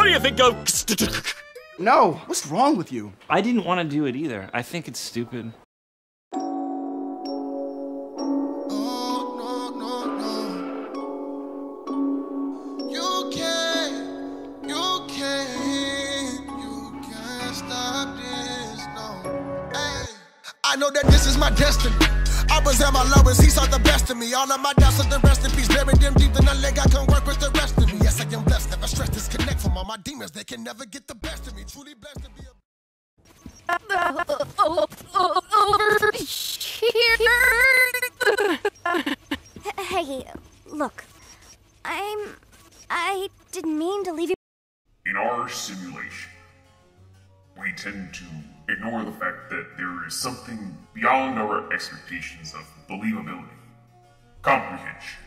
What do you think of... No, what's wrong with you? I didn't want to do it either. I think it's stupid. I know that this is my destiny. I was at my lowest, he saw the best of me. All of my doubts are the rest in peace. Buried them deep in the leg, I can work with the rest of me. Yes, I am blessed, never stressed, disconnect from all my demons. They can never get the best of me. Truly blessed to be a... Hey, look. I didn't mean to leave you... In our simulation, we tend to ignore the fact that there is something beyond our expectations of believability, comprehension,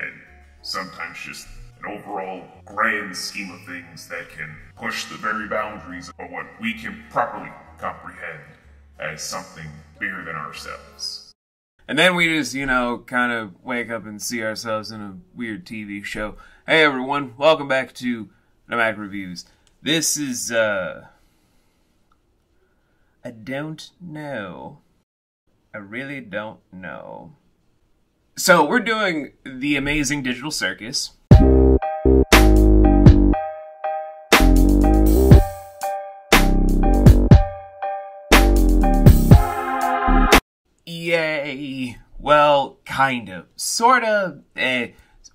and sometimes just an overall grand scheme of things that can push the very boundaries of what we can properly comprehend as something bigger than ourselves. And then we just, you know, kind of wake up and see ourselves in a weird TV show. Hey everyone, welcome back to Nomadic Reviews. This is, I don't know. I really don't know. So we're doing The Amazing Digital Circus. Yay. Well, kind of. Sort of.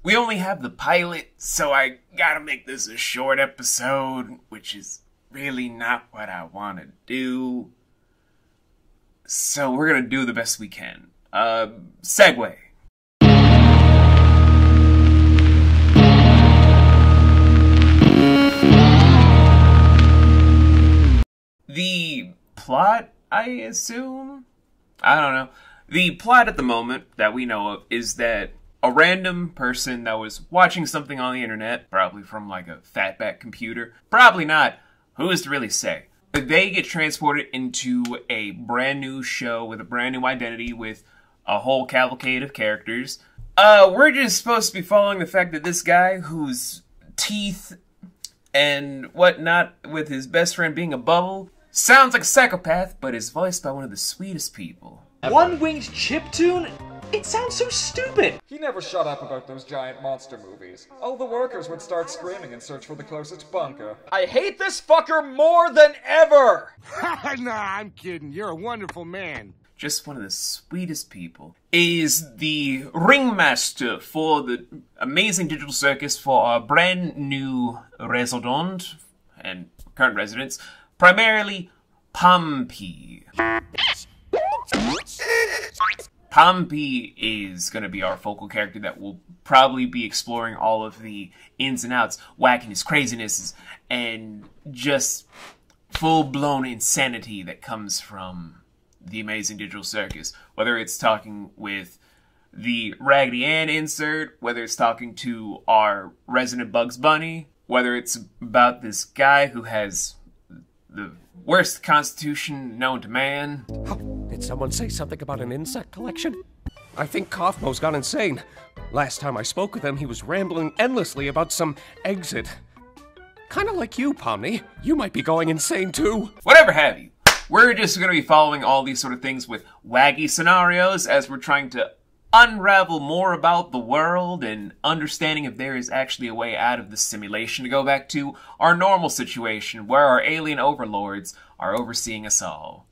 We only have the pilot, so I gotta make this a short episode, which is really not what I want to do. So we're going to do the best we can. Segue. The plot, I assume? I don't know. The plot at the moment that we know of is that a random person that was watching something on the internet, probably from like a fatback computer, probably not, who is to really say? They get transported into a brand new show with a brand new identity with a whole cavalcade of characters. We're just supposed to be following the fact that this guy whose teeth and whatnot with his best friend being a bubble sounds like a psychopath, but is voiced by one of the sweetest people. One-winged chiptune? It sounds so stupid! He never shut up about those giant monster movies. All the workers would start screaming and search for the closest bunker. I hate this fucker more than ever! Nah, I'm kidding. You're a wonderful man. Just one of the sweetest people. Is the ringmaster for the Amazing Digital Circus for our brand new resident and current residents, primarily Pompey. Pompey is going to be our focal character that will probably be exploring all of the ins and outs, wackiness, crazinesses, and just full-blown insanity that comes from The Amazing Digital Circus. Whether it's talking with the Raggedy Ann insert, whether it's talking to our resident Bugs Bunny, whether it's about this guy who has the worst constitution known to man. Did someone say something about an insect collection? I think Kofmo's gone insane. Last time I spoke with him, he was rambling endlessly about some exit. Kind of like you, Pomni. You might be going insane too. Whatever have you. We're just going to be following all these sort of things with wacky scenarios as we're trying to unravel more about the world and understanding if there is actually a way out of the simulation to go back to our normal situation where our alien overlords are overseeing us all.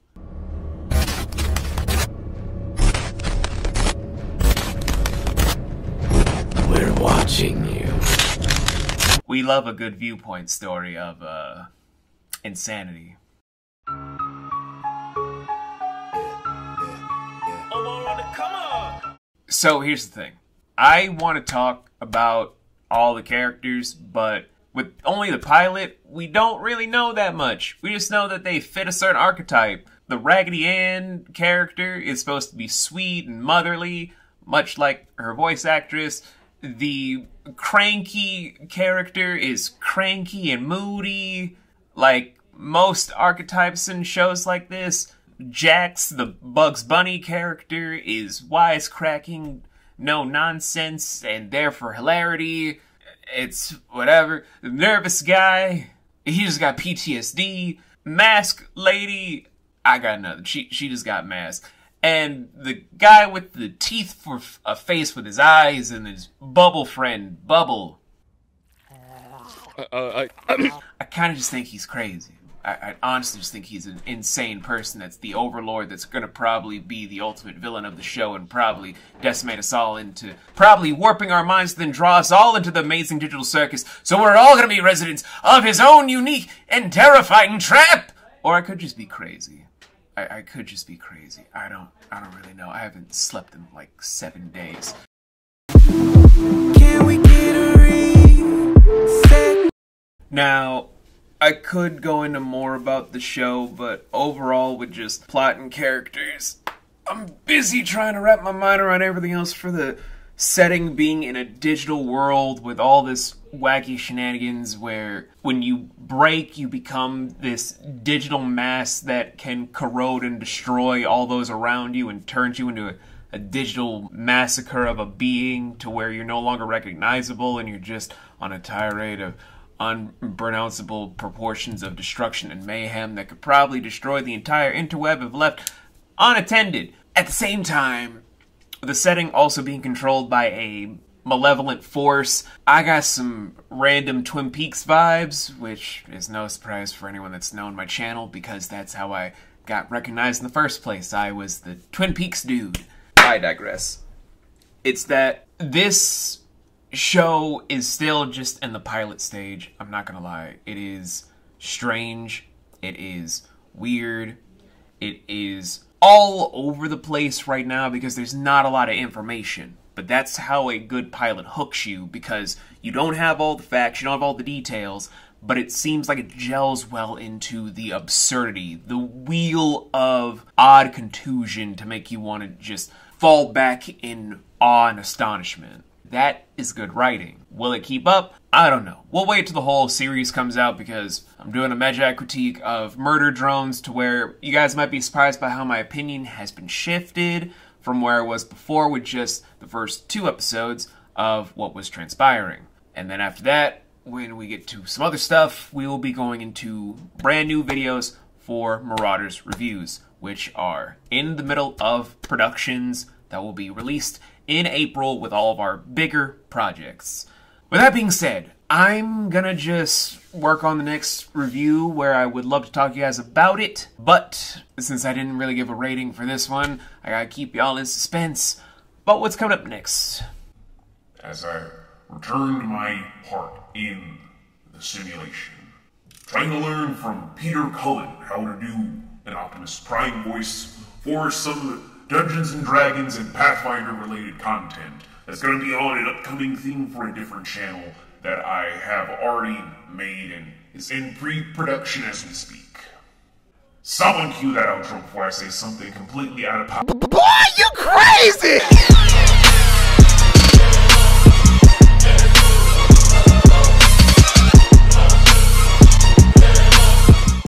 We're watching you. We love a good viewpoint story of, insanity. Alone, come on! So here's the thing. I want to talk about all the characters, but with only the pilot, we don't really know that much. We just know that they fit a certain archetype. The Raggedy Ann character is supposed to be sweet and motherly, much like her voice actress. The cranky character is cranky and moody, like most archetypes in shows like this. Jax, the Bugs Bunny character, is wisecracking, no nonsense, and there for hilarity. it's whatever. The nervous guy, he just got PTSD. Mask lady, I got nothing. She just got masked. And the guy with the teeth for a face with his eyes and his bubble friend, Bubble. I kind of just think he's crazy. I honestly just think he's an insane person that's the overlord that's going to probably be the ultimate villain of the show and probably decimate us all into, probably warping our minds to then draw us all into the Amazing Digital Circus, so we're all going to be residents of his own unique and terrifying trap! Or I could just be crazy. I could just be crazy. I don't really know. I haven't slept in like 7 days. Can we get a reset? Now, I could go into more about the show, but overall with just plot and characters, I'm busy trying to wrap my mind around everything else for the setting being in a digital world with all this wacky shenanigans where when you break, you become this digital mass that can corrode and destroy all those around you and turns you into a digital massacre of a being to where you're no longer recognizable and you're just on a tirade of unpronounceable proportions of destruction and mayhem that could probably destroy the entire interweb if left unattended. At the same time, the setting also being controlled by a malevolent force, I got some random Twin Peaks vibes, which is no surprise for anyone that's known my channel because that's how I got recognized in the first place. I was the Twin Peaks dude. I digress. It's that this show is still just in the pilot stage, I'm not gonna lie. It is strange, it is weird, it is all over the place right now because there's not a lot of information. But that's how a good pilot hooks you, because you don't have all the facts, you don't have all the details, but it seems like it gels well into the absurdity, the wheel of odd contusion to make you want to just fall back in awe and astonishment. That is good writing. Will it keep up? I don't know. We'll wait till the whole series comes out because I'm doing a magi critique of Murder Drones to where you guys might be surprised by how my opinion has been shifted from where I was before with just the first 2 episodes of what was transpiring. And then after that, when we get to some other stuff, we will be going into brand new videos for Marauders Reviews, which are in the middle of productions that will be released in April with all of our bigger projects. With that being said, I'm gonna just work on the next review where I would love to talk to you guys about it, but since I didn't really give a rating for this one, I gotta keep y'all in suspense about what's coming up next. As I return to my part in the simulation, trying to learn from Peter Cullen how to do an Optimus Prime voice for some Dungeons and Dragons and Pathfinder related content that's going to be on an upcoming thing for a different channel that I have already made and is in pre-production as we speak. Someone cue that outro before I say something completely out of pocket. Boy, you're crazy!